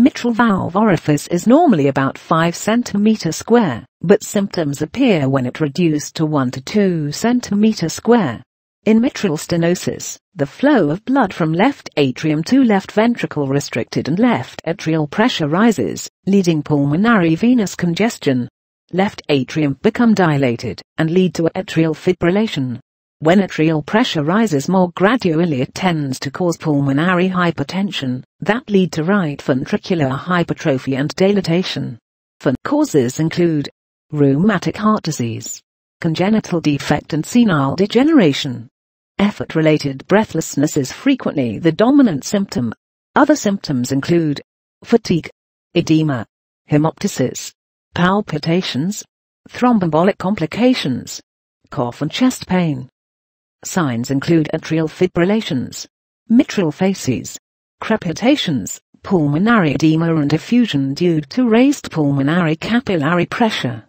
Mitral valve orifice is normally about 5 cm square, but symptoms appear when it reduced to 1 to 2 cm square. In mitral stenosis, the flow of blood from left atrium to left ventricle restricted and left atrial pressure rises, leading pulmonary venous congestion. Left atrium become dilated and lead to atrial fibrillation. When atrial pressure rises more gradually, it tends to cause pulmonary hypertension that lead to right ventricular hypertrophy and dilatation. Causes include rheumatic heart disease, congenital defect and senile degeneration. Effort-related breathlessness is frequently the dominant symptom. Other symptoms include fatigue, edema, hemoptysis, palpitations, thromboembolic complications, cough and chest pain. Signs include atrial fibrillations, mitral facies, crepitations, pulmonary edema and effusion due to raised pulmonary capillary pressure.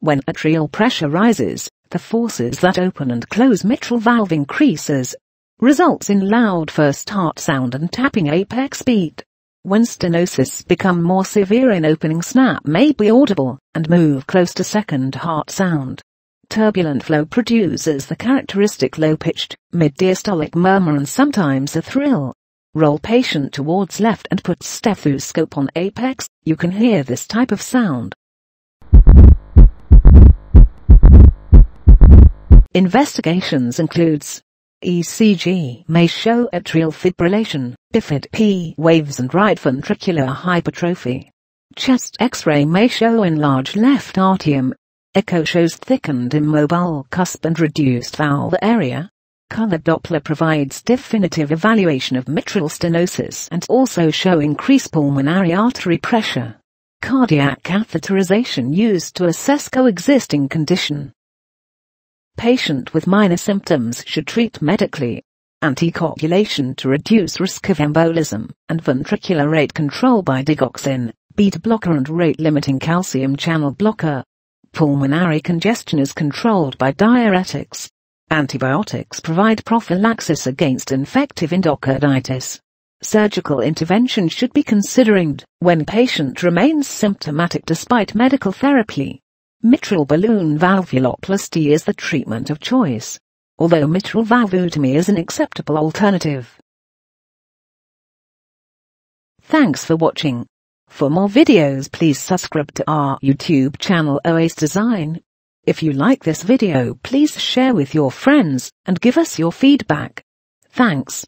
When atrial pressure rises, the forces that open and close mitral valve increases, results in loud first heart sound and tapping apex beat. When stenosis become more severe, an opening snap may be audible and move close to second heart sound. Turbulent flow produces the characteristic low-pitched, mid-diastolic murmur and sometimes a thrill. Roll patient towards left and put stethoscope on apex, you can hear this type of sound. Investigations includes ECG may show atrial fibrillation, diffid P waves and right ventricular hypertrophy. Chest X-ray may show enlarged left artium. Echo shows thickened immobile cusp and reduced valve area. Color Doppler provides definitive evaluation of mitral stenosis and also show increased pulmonary artery pressure. Cardiac catheterization used to assess coexisting condition. Patient with minor symptoms should treat medically. Anticoagulation to reduce risk of embolism and ventricular rate control by digoxin, beta blocker and rate-limiting calcium channel blocker. Pulmonary congestion is controlled by diuretics. Antibiotics provide prophylaxis against infective endocarditis. Surgical intervention should be considered when patient remains symptomatic despite medical therapy. Mitral balloon valvuloplasty is the treatment of choice, although mitral valvutomy is an acceptable alternative. Thanks for watching. For more videos, please subscribe to our YouTube channel OASE Design. If you like this video, please share with your friends and give us your feedback. Thanks.